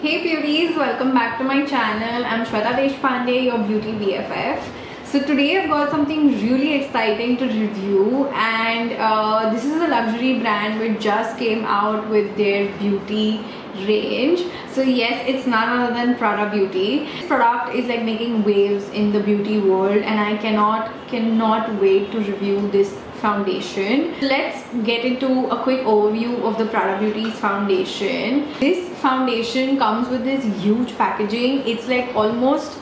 Hey beauties, welcome back to my channel. I'm Shweta Deshpande, your beauty BFF. So today I've got something really exciting to review, and this is a luxury brand which just came out with their beauty range. So yes, it's none other than Prada Beauty. This product is like making waves in the beauty world, and I cannot wait to review this foundation. Let's get into a quick overview of the Prada Beauty's foundation. This foundation comes with this huge packaging. It's like almost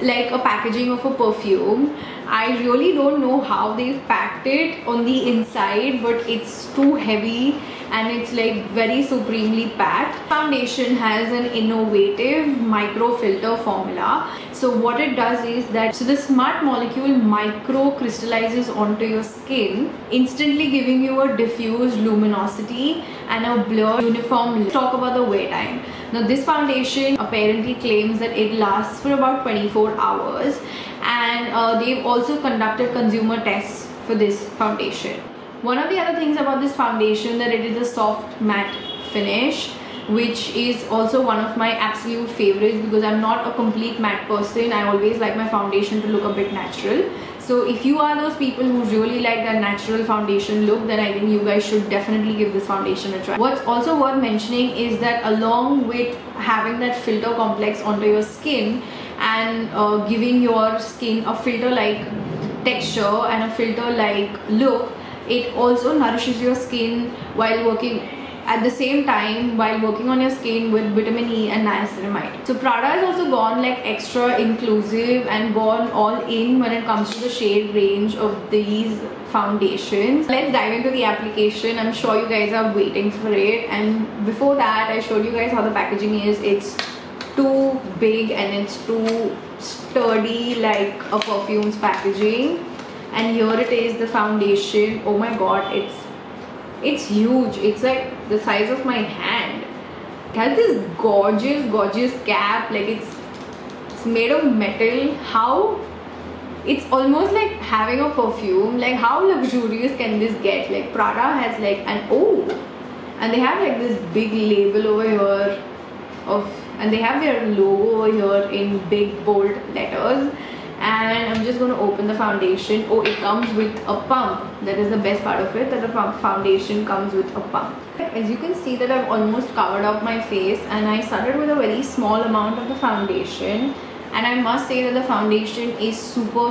like a packaging of a perfume. I really don't know how they've packed it on the inside, but it's too heavy and it's like very supremely packed. Foundation has an innovative micro filter formula. So what it does is that the smart molecule micro crystallizes onto your skin, instantly giving you a diffused luminosity and a blurred uniform. Let's talk about the wear time. Now this foundation apparently claims that it lasts for about 24 hours, and they've also conducted consumer tests for this foundation. One of the other things about this foundation that it is a soft matte finish, which is also one of my absolute favorites because I'm not a complete matte person. I always like my foundation to look a bit natural. So if you are those people who really like that natural foundation look, then I think you guys should definitely give this foundation a try. What's also worth mentioning is that along with having that filter complex onto your skin and giving your skin a filter-like texture and a filter-like look, it also nourishes your skin while working on your skin with vitamin E and niacinamide. So Prada has also gone like extra inclusive and gone all in when it comes to the shade range of these foundations. Let's dive into the application. I'm sure you guys are waiting for it. And before that, I showed you guys how the packaging is. It's too big and it's too sturdy, like a perfume's packaging. And here it is, the foundation. Oh my god, it's huge. It's like the size of my hand. It has this gorgeous cap. Like it's made of metal. How? It's almost like having a perfume. Like how luxurious can this get? Like Prada has like an O, and they have like this big label over here and they have their logo over here in big bold letters. And I'm just going to open the foundation. Oh, it comes with a pump. That is the best part of it, that the foundation comes with a pump. As you can see that I've almost covered up my face, and I started with a very small amount of the foundation. And I must say that the foundation is super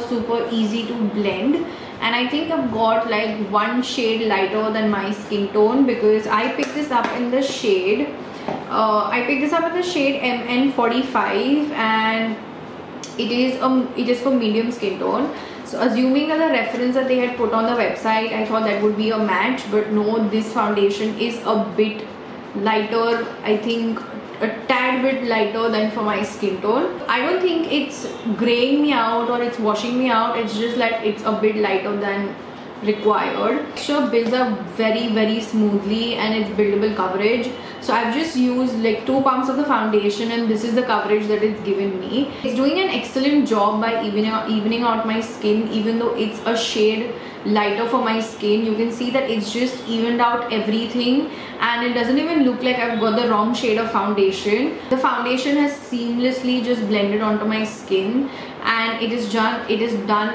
easy to blend. And I think I've got like one shade lighter than my skin tone because I picked this up in the shade. MN45, and it is for medium skin tone. So assuming that the reference that they had put on the website, I thought that would be a match, but no, this foundation is a bit lighter. I think a tad bit lighter than for my skin tone. I don't think it's graying me out or it's washing me out. It's just like it's a bit lighter than required. Texture builds up very smoothly, and it's buildable coverage. So I've just used like 2 pumps of the foundation, and this is the coverage that it's given me. It's doing an excellent job by evening out my skin. Even though it's a shade lighter for my skin, you can see that it's just evened out everything, and it doesn't even look like I've got the wrong shade of foundation. The foundation has seamlessly just blended onto my skin, and it has done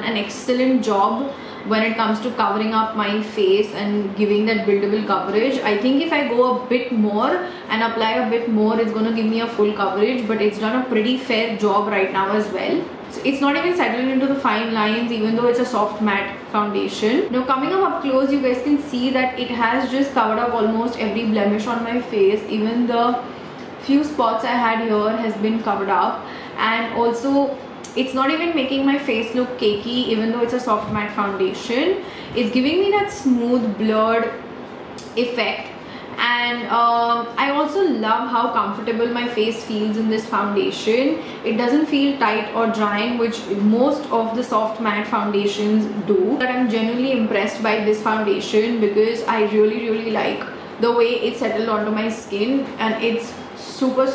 an excellent job when it comes to covering up my face and giving that buildable coverage. I think if I go a bit more and apply a bit more, it's going to give me a full coverage, but it's done a pretty fair job right now as well. So it's not even settled into the fine lines, even though it's a soft matte foundation. Now coming up close, you guys can see that it has just covered up almost every blemish on my face. Even the few spots I had here has been covered up, and also it's not even making my face look cakey, even though it's a soft matte foundation. It's giving me that smooth blurred effect, and I also love how comfortable my face feels in this foundation. It doesn't feel tight or drying, which most of the soft matte foundations do. But I'm genuinely impressed by this foundation because I really like the way it settled onto my skin, and it's super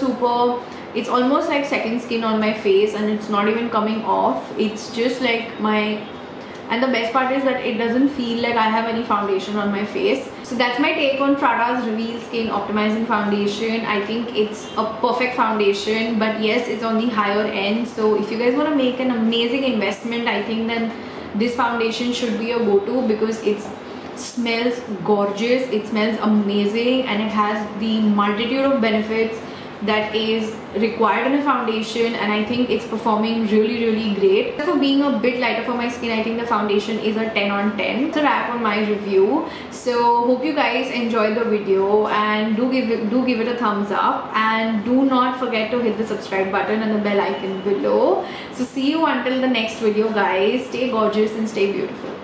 it's almost like second skin on my face, and it's not even coming off. It's just like my And the best part is that it doesn't feel like I have any foundation on my face. So that's my take on Prada's Reveal Skin Optimizing Foundation. I think it's a perfect foundation, but yes, it's on the higher end. So if you guys want to make an amazing investment, I think then this foundation should be your go-to, because it smells gorgeous, it smells amazing, and it has the multitude of benefits that is required in a foundation, and I think it's performing really great. For being a bit lighter for my skin, I think the foundation is a 10 on 10. That's a wrap on my review. So hope you guys enjoyed the video, and do give it a thumbs up, and do not forget to hit the subscribe button and the bell icon below. So see you until the next video, guys. Stay gorgeous and stay beautiful.